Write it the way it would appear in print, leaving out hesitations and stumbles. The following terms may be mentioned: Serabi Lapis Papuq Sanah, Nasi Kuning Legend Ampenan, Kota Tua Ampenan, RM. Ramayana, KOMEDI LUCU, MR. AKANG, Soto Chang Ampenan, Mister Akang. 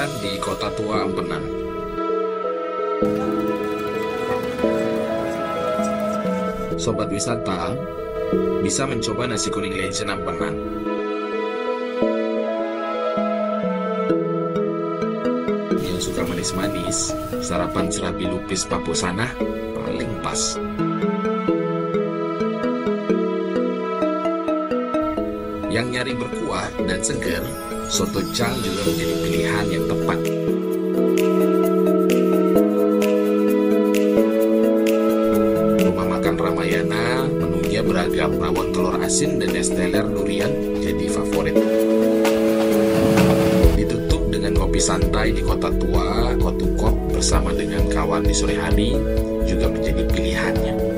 Ampenan di Kota Tua Ampenan. Sobat wisata bisa mencoba nasi kuning legend Ampenan. Yang suka manis-manis, sarapan serabi lupis Papuq Sanah paling pas. Yang nyari berkuah dan segar, soto Chang juga menjadi pilihan yang tepat. Rumah makan Ramayana, menunya beragam rawon telur asin dan es teler durian jadi favorit. Ditutup dengan kopi santai di Kota Tua, Kotukop bersama dengan kawan di sore hari juga menjadi pilihannya.